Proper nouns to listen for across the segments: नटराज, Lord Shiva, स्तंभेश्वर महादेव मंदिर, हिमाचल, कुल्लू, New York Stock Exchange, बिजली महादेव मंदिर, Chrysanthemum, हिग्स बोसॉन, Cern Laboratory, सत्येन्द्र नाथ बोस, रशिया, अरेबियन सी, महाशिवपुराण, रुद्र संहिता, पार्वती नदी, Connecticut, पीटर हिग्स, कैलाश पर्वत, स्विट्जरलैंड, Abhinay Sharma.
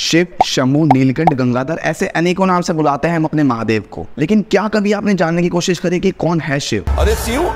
शिव, शंभू, नीलकंठ, गंगाधर ऐसे अनेकों नाम से बुलाते हैं हम अपने महादेव को। लेकिन क्या कभी आपने जानने की कोशिश करी कि कौन है शिव? अरे शिव,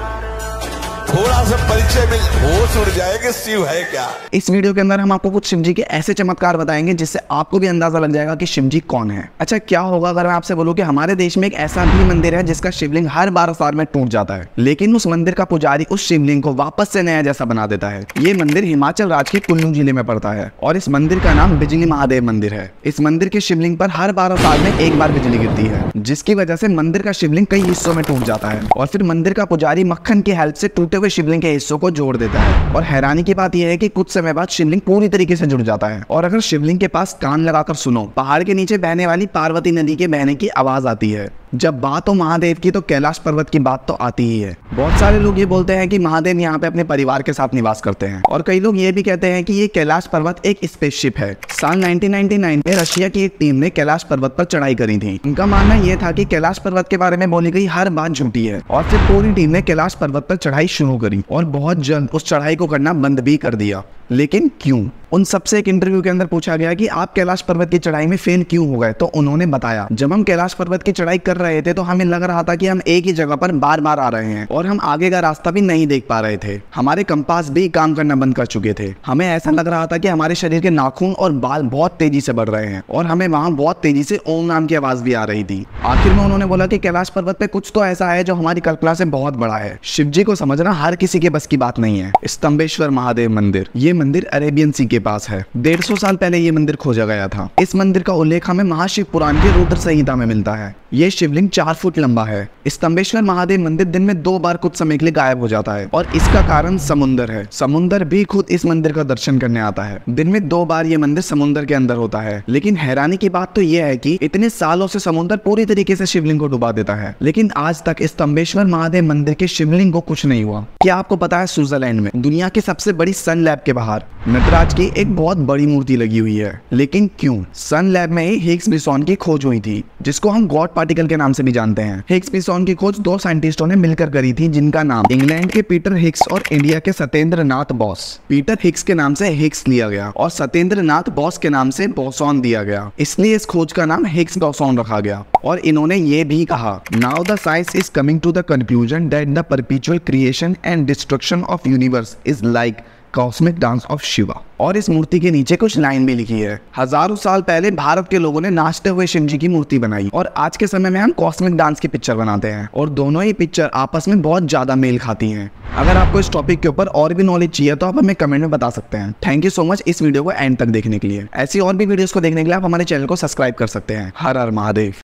थोड़ा सा परिचय में होश उड़ जाएगा, शिव है क्या। इस वीडियो के अंदर हम आपको कुछ शिवजी के ऐसे चमत्कार बताएंगे जिससे आपको भी अंदाजा लग जाएगा कि शिवजी कौन है। अच्छा, क्या होगा अगर मैं आपसे बोलूं कि हमारे देश में एक ऐसा भी मंदिर है जिसका शिवलिंग हर 12 साल में टूट जाता है, लेकिन उस मंदिर का पुजारी उस शिवलिंग को वापस से नया जैसा बना देता है। ये मंदिर हिमाचल राज्य के कुल्लू जिले में पड़ता है और इस मंदिर का नाम बिजली महादेव मंदिर है। इस मंदिर के शिवलिंग पर हर 12 साल में एक बार बिजली गिरती है, जिसकी वजह से मंदिर का शिवलिंग कई हिस्सों में टूट जाता है और फिर मंदिर का पुजारी मक्खन की हेल्प से टूटे हुए शिवलिंग के हिस्सों को जोड़ देता है। और हैरानी की बात यह है कि कुछ समय बाद शिवलिंग पूरी तरीके से जुड़ जाता है। और अगर शिवलिंग के पास कान लगाकर सुनो, पहाड़ के नीचे बहने वाली पार्वती नदी के बहने की आवाज आती है। जब बात हो महादेव की तो कैलाश पर्वत की बात तो आती ही है। बहुत सारे लोग ये बोलते हैं कि महादेव यहाँ पे अपने परिवार के साथ निवास करते हैं और कई लोग ये भी कहते हैं कि ये कैलाश पर्वत एक स्पेसशिप है। साल 1999 में रशिया की एक टीम ने कैलाश पर्वत पर चढ़ाई करी थी। उनका मानना यह था कि कैलाश पर्वत के बारे में बोली गई हर बात झूठी है और फिर पूरी टीम ने कैलाश पर्वत पर चढ़ाई शुरू करी और बहुत जल्द उस चढ़ाई को करना बंद भी कर दिया। लेकिन क्यों? उन सबसे एक इंटरव्यू के अंदर पूछा गया कि आप कैलाश पर्वत की चढ़ाई में फेल क्यों हो गए, तो उन्होंने बताया, जब हम कैलाश पर्वत की चढ़ाई कर रहे थे तो हमें लग रहा था कि हम एक ही जगह पर बार बार आ रहे हैं और हम आगे का रास्ता भी नहीं देख पा रहे थे। हमारे कंपास भी काम करना बंद कर चुके थे। हमें ऐसा लग रहा था कि हमारे शरीर के नाखून और बाल बहुत तेजी से बढ़ रहे हैं और हमें वहाँ बहुत तेजी से ओम नाम की आवाज भी आ रही थी। आखिर में उन्होंने बोला कि कैलाश पर्वत पे कुछ तो ऐसा है जो हमारी कल्पना से बहुत बड़ा है। शिवजी को समझना हर किसी के बस की बात नहीं है। स्तंभेश्वर महादेव मंदिर, ये मंदिर अरेबियन सी के पास है। 150 साल पहले ये मंदिर खोजा गया था। इस मंदिर का उल्लेख हमें महाशिवपुराण के रुद्र संहिता में मिलता है। ये शिवलिंग 4 फुट लंबा है। स्तंभेश्वर महादेव मंदिर दिन में 2 बार कुछ समय के लिए गायब हो जाता है और इसका कारण समुंदर है। समुंदर भी खुद इस मंदिर का दर्शन करने आता है। दिन में 2 बार ये मंदिर समुंदर के अंदर होता है। लेकिन हैरानी की बात तो ये है कि इतने सालों से समुंदर पूरी तरीके से शिवलिंग को डुबा देता है, लेकिन आज तक स्तंभेश्वर महादेव मंदिर के शिवलिंग को कुछ नहीं हुआ। क्या आपको पता है स्विट्जरलैंड में दुनिया की सबसे बड़ी सन लैब के बाहर नटराज की एक बहुत बड़ी मूर्ति लगी हुई है? लेकिन क्यों? सन लैब में ही हिग्स बोसॉन की खोज हुई थी, जिसको हम गॉड पार्टिकल के नाम से भी जानते हैं। हिग्स बोसॉन की खोज 2 साइंटिस्टों ने मिलकर करी थी, जिनका नाम इंग्लैंड के पीटर हिग्स और इंडिया के सत्येन्द्र नाथ बोस। पीटर हिग्स के नाम से हिग्स लिया गया और सत्येन्द्र नाथ बोस के नाम से बोसॉन दिया गया, इसलिए इस खोज का नाम हिग्स बोसॉन रखा गया। और इन्होंने ये भी कहा, now the science is coming to the conclusion that the perpetual creation and destruction of universe is like cosmic dance of Shiva. और इस मूर्ति के नीचे कुछ लाइन भी लिखी है, हजारों साल पहले भारत के लोगों ने नाचते हुए शिवजी की मूर्ति बनाई और आज के समय में हम कॉस्मिक डांस की पिक्चर बनाते हैं और दोनों ही पिक्चर आपस में बहुत ज्यादा मेल खाती हैं। अगर आपको इस टॉपिक के ऊपर और भी नॉलेज चाहिए तो आप हमें कमेंट में बता सकते हैं। थैंक यू सो मच इस वीडियो को एंड तक देखने के लिए। ऐसी और भी वीडियोस को देखने के लिए आप हमारे चैनल को सब्सक्राइब कर सकते हैं। हर हर महादेव।